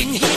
living here.